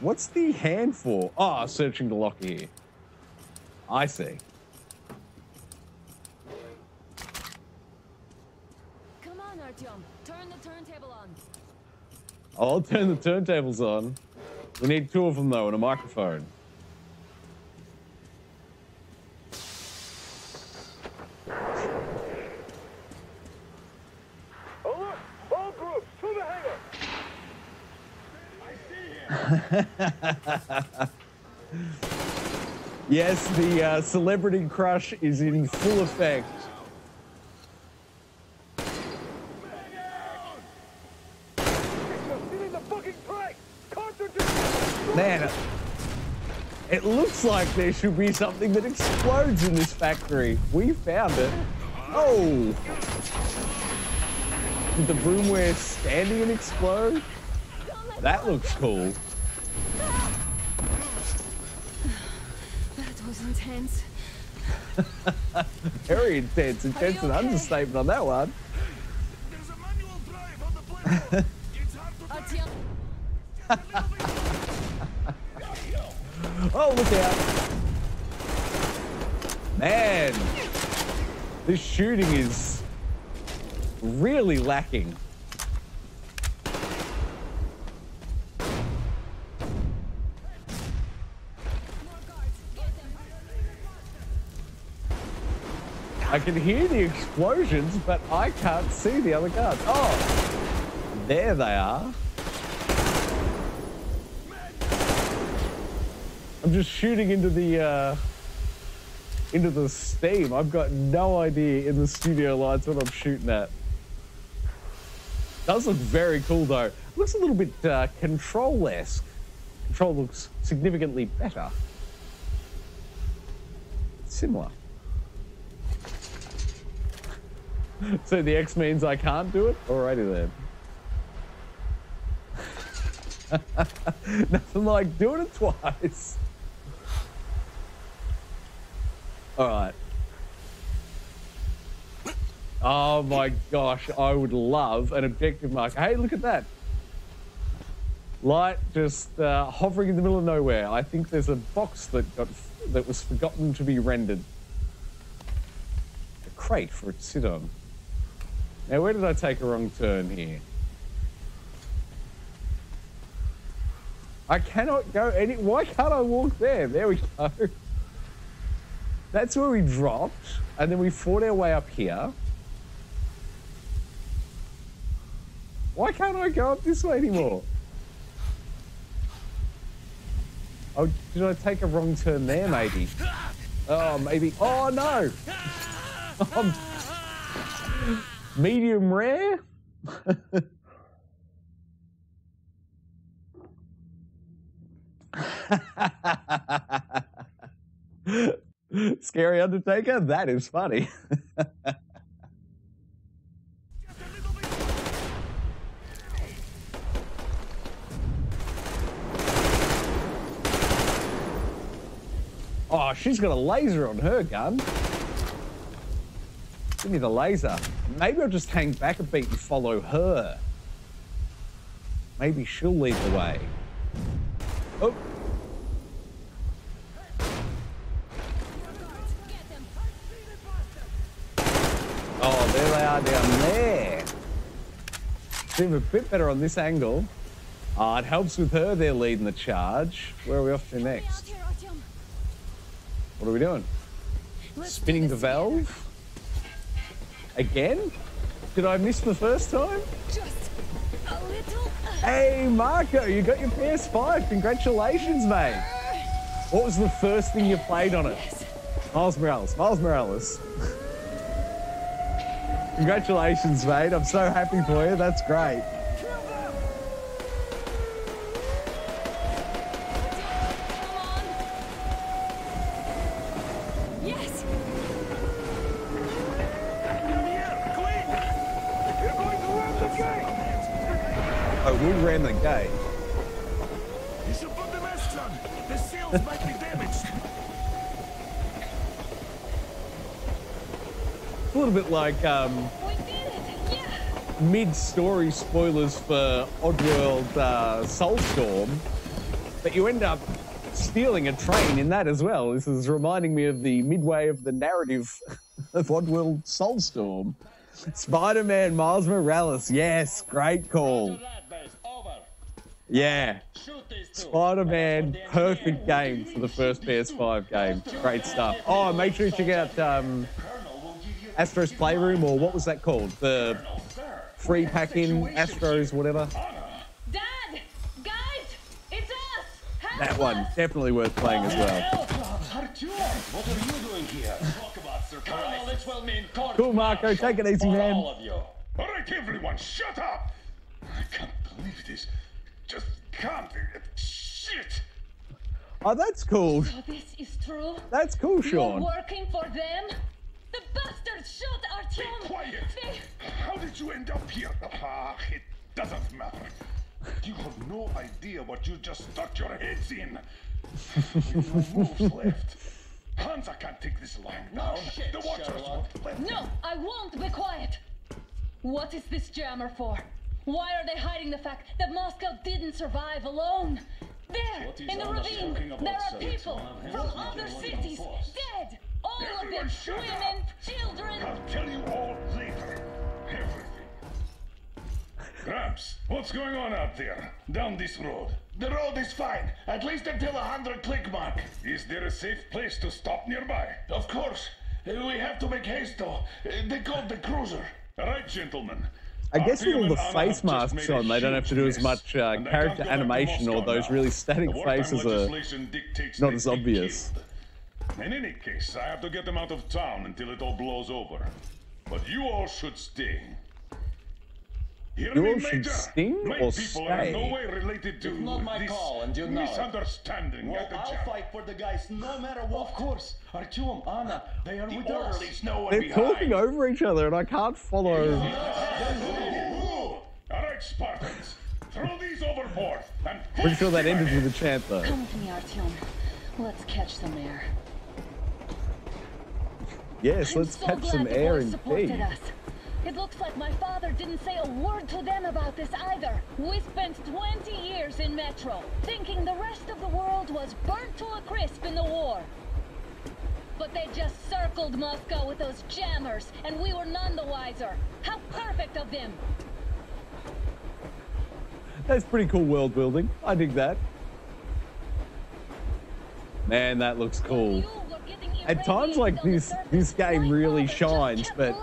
What's the hand for? Ah, searching the locker here. I see. Come on, Artyom, turn the turntable on. I'll turn the turntables on. We need 2 of them though and a microphone. Yes, the celebrity crush is in full effect. Man, it looks like there should be something that explodes in this factory. We found it. Oh! Did the room we're standing in explode? That looks cool. That was intense. Very intense. Intense and okay? Understatement on that one. There's a manual drive on the playground. It's hard to oh, look out. Man, this shooting is really lacking. I can hear the explosions, but I can't see the other guards. Oh, there they are. I'm just shooting into the steam. I've got no idea in the studio lights what I'm shooting at. Does look very cool though. Looks a little bit Control-esque. Control looks significantly better. Similar. So the X means I can't do it? Alrighty then. Nothing like doing it twice. Alright. Oh my gosh, I would love an objective marker. Hey, look at that. Light just hovering in the middle of nowhere. I think there's a box that was forgotten to be rendered. A crate for it to sit on. Now, where did I take a wrong turn here? I cannot go any... Why can't I walk there? There we go. That's where we dropped, and then we fought our way up here. Why can't I go up this way anymore? Oh, did I take a wrong turn there, maybe? Oh, maybe. Oh, no! Medium rare? Scary Undertaker? That is funny. Oh, she's got a laser on her gun. Give me the laser. Maybe I'll just hang back a beat and follow her. Maybe she'll lead the way. Oh. Oh, there they are down there. Seem a bit better on this angle. Ah, it helps with her. They're leading the charge. Where are we off to next? What are we doing? Spinning the valve? Again? Did I miss the first time? Just a little. Hey, Marco, you got your PS5. Congratulations, mate. What was the first thing you played on it? Yes. Miles Morales. Miles Morales. Congratulations, mate. I'm so happy for you. That's great. Guy. You should put the masks on. The seals might be damaged. A little bit like mid-story spoilers for Oddworld Soulstorm, but you end up stealing a train in that as well. This is reminding me of the midway of the narrative of Oddworld Soulstorm. Spider-Man Miles Morales. Yes, great call. Yeah, Spider-Man, perfect game for the first PS5 game. Great stuff. Oh, make sure you check out Astro's Playroom, or what was that called? The free pack-in, Astro's whatever. Dad, guys, it's us. That one, definitely worth playing as well. What are you doing here? Talk about surprise. Cool, Marco, take it easy, man. All right, everyone, shut up. I can't believe this. Just can't do it. Shit. Oh, that's cool. So this is true. That's cool, Sean. You're working for them? The bastards shot Artyom! Be quiet! How did you end up here? It doesn't matter. You have no idea what you just stuck your heads in. With no moves left. Hansa can't take this long now. Shit, the watchers won't let me. I won't be quiet. What is this jammer for? Why are they hiding the fact that Moscow didn't survive alone? There, in the ravine, there are people from other cities, dead. All of them, women, children. I'll tell you all later. Everything. Gramps, what's going on out there? Down this road. The road is fine, at least until 100 click mark. Is there a safe place to stop nearby? Of course. We have to make haste though. They called the cruiser. All right, gentlemen. I guess with all the face masks on, they don't have to do as much character animation, or those really static faces are not as obvious. In any case, I have to get them out of town until it all blows over. But you all should stay. Hear you all should sting or stay? No way related to it's not my call, and you know misunderstanding. Well, I'll fight for the guys no matter what. Of course. Artyom, Anna, they are with us. They're talking over each other and I can't follow. Alright, Spartans. Throw these overboard. Pretty sure that ended with a chant though. Come with me, Artyom. Let's catch some air. Yes, let's catch some air indeed. It looks like my father didn't say a word to them about this either. We spent 20 years in Metro, thinking the rest of the world was burnt to a crisp in the war. But they just circled Moscow with those jammers, and we were none the wiser. How perfect of them! That's pretty cool world building. I dig that. Man, that looks cool. At times like this, this game really shines, but...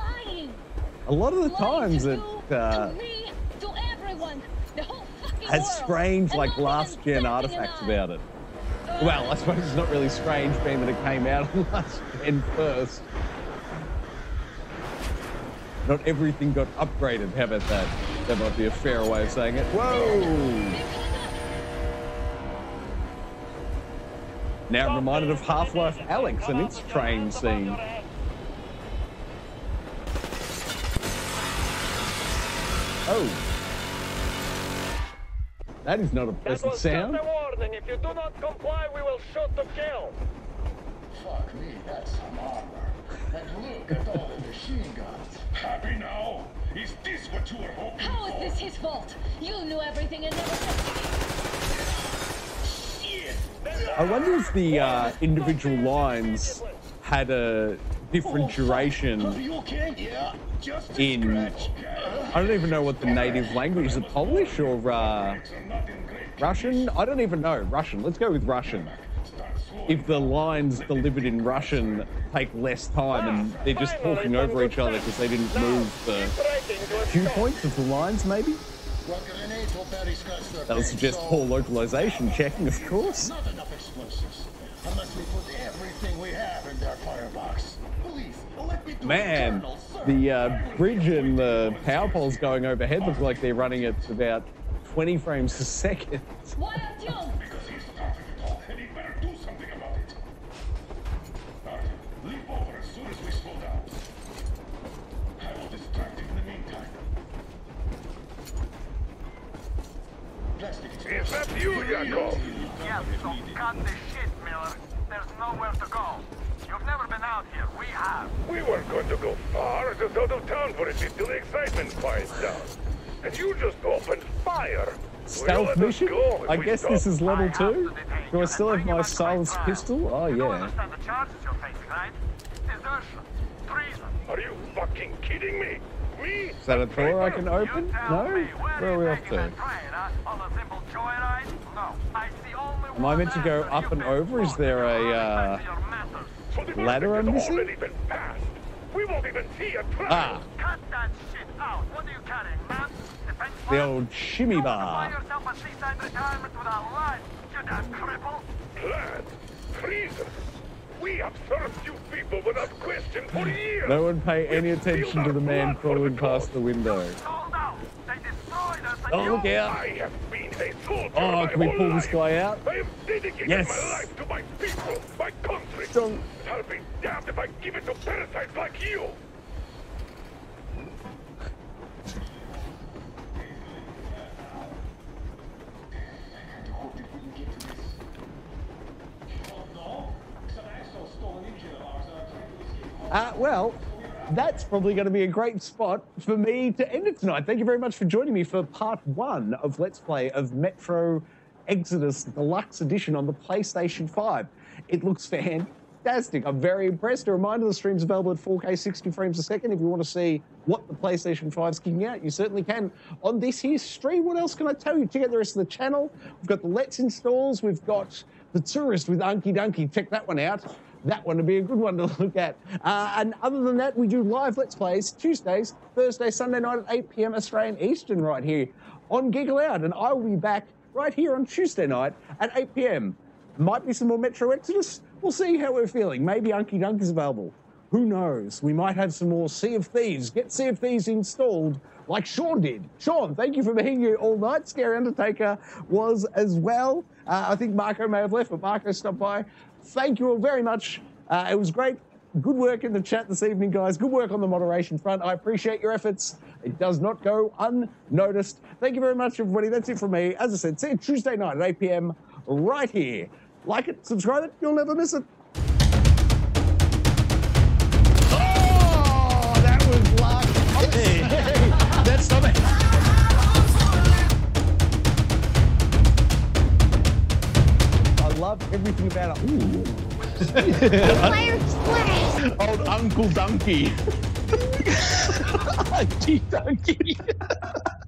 a lot of the times it has strange, like, last-gen artifacts about it. Well, I suppose it's not really strange being that it came out on last-gen first. Not everything got upgraded, how about that? That might be a fair way of saying it. Whoa! Now reminded of Half-Life Alyx and its train scene. Oh, that is not a pleasant sound. That was just a warning. If you do not comply, we will shoot to kill. Fuck me, that's some armor. And look at all the machine guns. Happy now? Is this what you were hoping for? How is this his fault? You knew everything and never said shit. I wonder if the individual lines had a different duration in... I don't even know what the native language is. Polish or Russian? I don't even know. Russian. Let's go with Russian. If the lines delivered in Russian take less time and they're just talking over each other because they didn't move the cue points of the lines, maybe? That'll suggest poor localization checking, of course. Not enough explosives. Unless we put everything we have in their firebox. Man, the bridge and the power poles going overhead look like they're running at about 20 frames a second. Why aren't you? Because he started it all, and he better do something about it. Arthur, leap over as soon as we slow down. I will distract him in the meantime. Plastic. Is that you, Yakov? Yes, so cut the shit, Miller. There's nowhere to go. You've never been out here. We have. We weren't going to go far. Just out of town for a bit till the excitement quiets down. And you just opened fire. Stealth mission? I guess this is level 2. Do I still have my silenced pistol? Oh, yeah. You understand the charges you're facing, right? Desertion. Treason. Are you fucking kidding me? Me? Is that a door I can open? No? Where are we off to? Am I meant to go up and over? Is there a... ladder on this thing? We won't even see a track. Ah. Cut that shit out. What are you carrying, man? Defense the old shimmy bar. Don't yourself a seaside retirement without life, you damn cripple. Plan. Treason. We observed you people without question for years. No one pay any attention to the man crawling past the window. Oh, look out. I have been Oh, can we pull this guy out? Yes! Strong! I'll be damned if I give it to parasites like you! Well, that's probably going to be a great spot for me to end it tonight. Thank you very much for joining me for part one of Let's Play of Metro Exodus Deluxe Edition on the PlayStation 5. It looks fantastic. I'm very impressed. A reminder, the stream's available at 4K 60 frames a second. If you want to see what the PlayStation 5's kicking out, you certainly can on this here stream. What else can I tell you? Check out the rest of the channel. We've got the Let's Installs. We've got The Tourist with Unky Dunky. Check that one out. That one would be a good one to look at. And other than that, we do live Let's Plays Tuesdays, Thursday, Sunday night at 8 PM Australian Eastern right here on Geek Aloud. And I will be back right here on Tuesday night at 8 PM. Might be some more Metro Exodus. We'll see how we're feeling. Maybe Unky Dunk is available. Who knows? We might have some more Sea of Thieves. Get Sea of Thieves installed like Sean did. Sean, thank you for being here all night. Scary Undertaker was as well. I think Marco may have left, but Marco stopped by. Thank you all very much. It was great. Good work in the chat this evening, guys. Good work on the moderation front. I appreciate your efforts. It does not go unnoticed. Thank you very much, everybody. That's it from me. As I said, see you Tuesday night at 8 PM right here. Like it, subscribe it, you'll never miss it. Oh, that was luck. Hey, hey, that's something. Love everything about it. Ooh. Old Uncle Donkey. Uncle Donkey.